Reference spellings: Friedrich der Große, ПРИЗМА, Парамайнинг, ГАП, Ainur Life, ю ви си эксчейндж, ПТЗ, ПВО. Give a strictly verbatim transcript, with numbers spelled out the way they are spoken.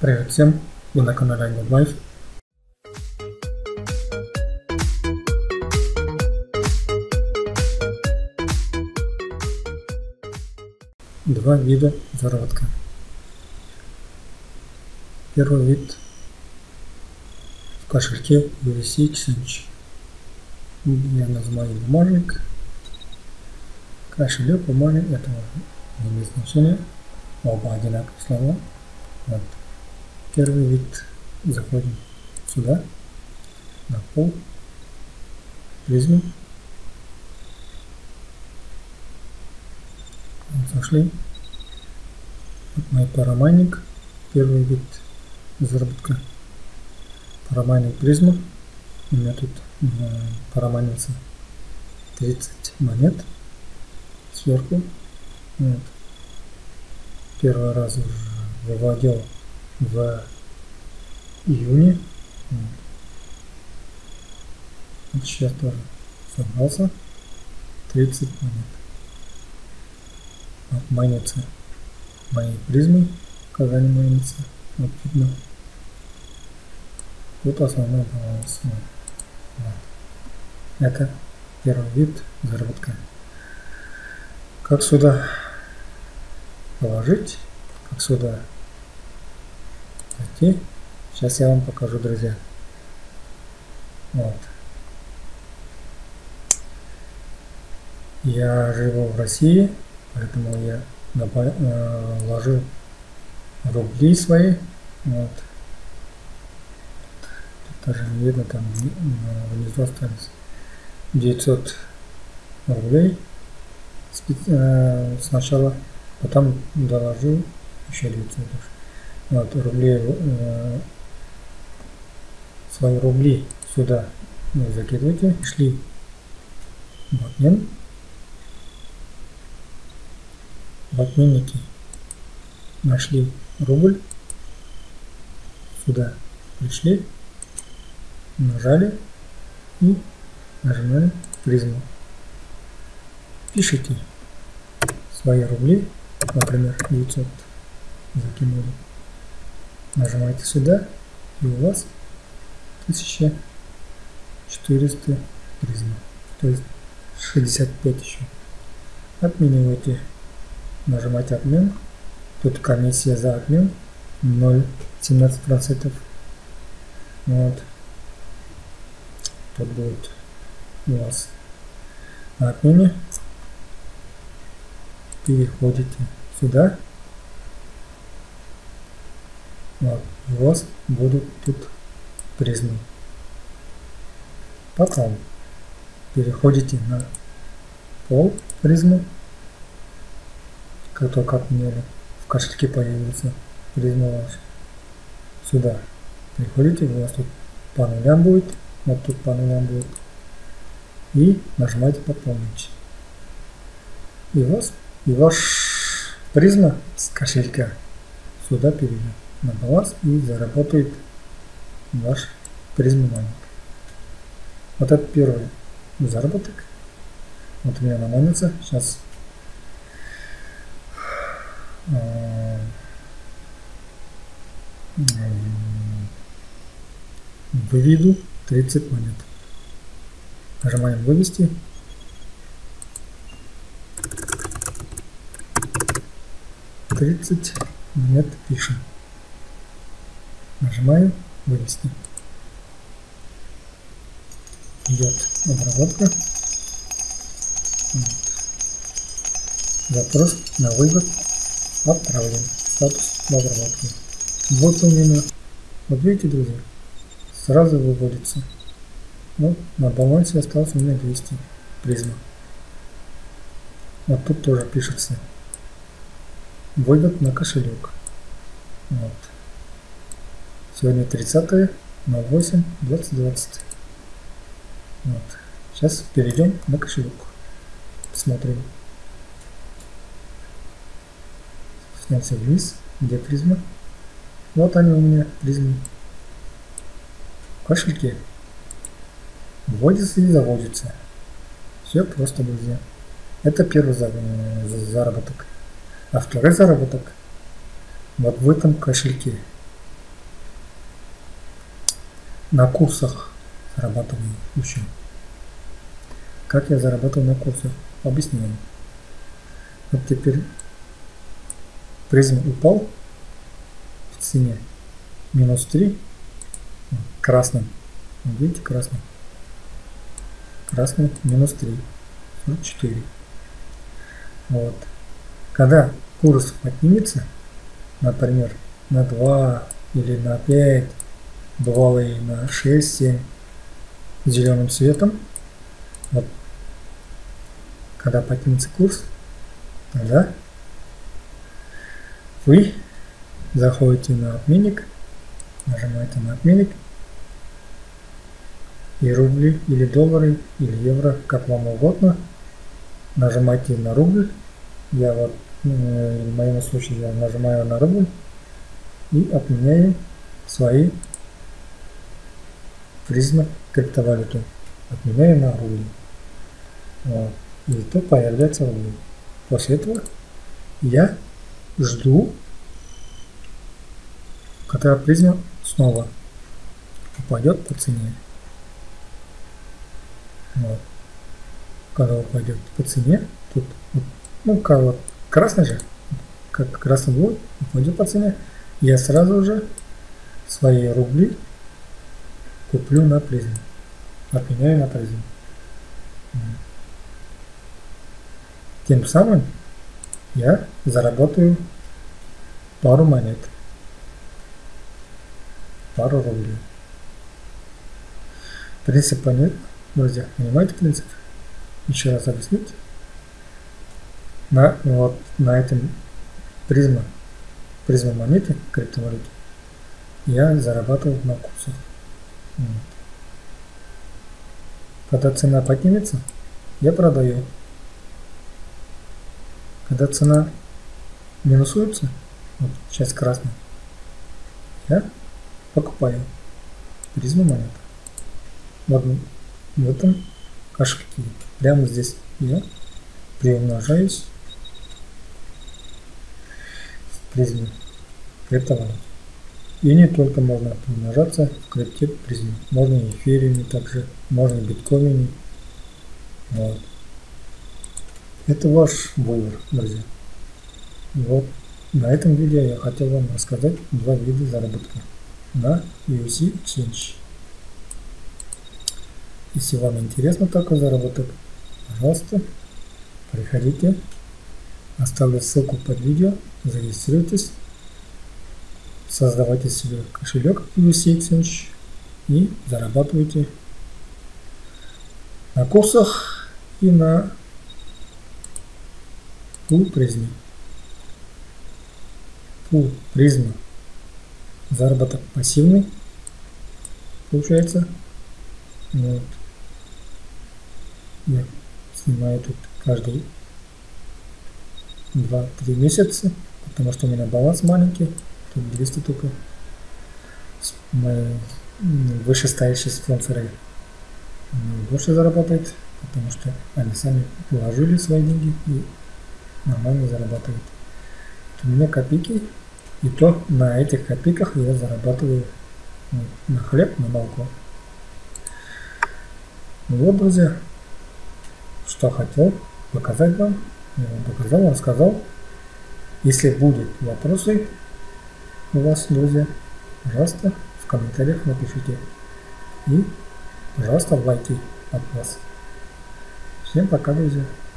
Привет всем, вы на канале Ainur Life. Два вида заработка. Первый вид в кошельке ю ви си эксчейндж. Я называю бумажник. Кошелек, бумажник — это не имеет значения. Оба одинаковые слова. Вот. Первый вид. Заходим сюда, на пол, призму. Вот, зашли. Вот мой парамайник. Первый вид заработка. Парамайник призму. У меня тут парамайнится тридцать монет сверху. Вот. Первый раз уже выводил в июне. Вот. Сейчас тоже собрался тридцать монет. Вот майнится мои призмы, когда они майнятся. Вот видно. Вот основной баланс. Вот. Это первый вид заработка. Как сюда положить, как сюда зайти, сейчас я вам покажу, друзья. Вот. Я живу в России, поэтому я вложил рубли свои. Вот. Тут даже не видно, там внизу остались девятьсот рублей сначала. Потом доложу еще девятьсот. Вот, рублей, э, свои рубли сюда закидывайте. Шли в обмен. В обменнике нашли рубль. Сюда пришли. Нажали. И нажимаем призму. Пишите свои рубли. Например, девятьсот закинули. Нажимаете сюда, и у вас тысяча четыреста призм. То есть шестьдесят пять еще. Отмениваете. Нажимаете обмен. Тут комиссия за обмен ноль целых семнадцать сотых процента. Вот. Тут будет у вас на обмене. Переходите сюда, вот, у вас будут тут призмы. Потом переходите на пол призмы, как только в кошельке появится призма ваша. Сюда переходите, у вас тут по нулям будет, вот тут по нулям будет, и нажимаете пополнить. И у вас И ваш призма с кошелька сюда перейдет на баланс и заработает ваш призма-майнинг. Вот это первый заработок. Вот у меня она майнится. Сейчас выведу тридцать монет. Нажимаем вывести. тридцать монет пишем. Нажимаю вывести. Идет обработка. Вот. Запрос на вывод отправлен. Статус в обработке. Вот у меня. Вот видите, друзья, сразу выводится. Вот на балансе осталось у меня двести призма. Вот тут тоже пишется. Вывод на кошелек. Вот. Сегодня тридцатое ноль восемь две тысячи двадцатого. Вот. Сейчас перейдем на кошелек. Посмотрим. Спускаемся вниз. Где призма? Вот они у меня, призмы. В кошельке. Вводится и заводится. Все просто, друзья. Это первый заработок. А второй заработок вот в этом кошельке. на курсах зарабатываю еще. Как я зарабатываю на курсах? Объясню. Вот теперь призм упал в цене минус три, красным, видите, красным, красным минус три, четыре. Вот. Когда курс поднимется, например, на два или на пять, бывало и на шесть-семь зеленым цветом, вот, когда поднимется курс, тогда вы заходите на обменник, нажимаете на обменник, и рубли, или доллары, или евро, как вам угодно, нажимаете на рубль. Я вот, в моем случае, я нажимаю на рубль и обменяю свои призмы криптовалюты, обменяю на рубли, вот. И тут появляется рубль. После этого я жду, когда призма снова упадет по цене, вот. Когда упадет по цене, тут вот, ну как вот красный же, как красный блок упадет по цене, я сразу же свои рубли куплю на призм, обменяю на призм. Тем самым я заработаю пару монет, пару рублей. Принцип понятен, друзья, понимаете принцип? Еще раз объяснить. На, вот, на этом призма, призма монеты, криптовалюты, я зарабатываю на курсах. Вот. Когда цена поднимется, я продаю. Когда цена минусуется, вот часть красная, я покупаю призму монет. Вот в этом кошельке. Прямо здесь я приумножаюсь в призме криптовалют. И не только можно приумножаться в крипте призме. Можно и эфириуме также, можно и биткоине. Вот. Это ваш выбор, друзья. Вот. На этом видео я хотел вам рассказать два вида заработка на ю ви си эксчейндж. Если вам интересно такой заработок, пожалуйста, приходите. Оставлю ссылку под видео. Зарегистрируйтесь. Создавайте себе кошелек ю ви си эксчейндж и зарабатывайте на курсах и на пул призма. Пул призма. Заработок пассивный получается. Вот. Я снимаю тут каждые два-три месяца, потому что у меня баланс маленький. Тут двести только. Мои вышестоящие спонсоры больше зарабатывают, потому что они сами положили свои деньги и нормально зарабатывает. У меня копейки, и то на этих копейках я зарабатываю на хлеб, на молоко. Ну вот, друзья, что хотел показать вам, я вам показал, рассказал. Если будут вопросы у вас, друзья, пожалуйста, в комментариях напишите, и пожалуйста, лайки от вас. Всем пока, друзья.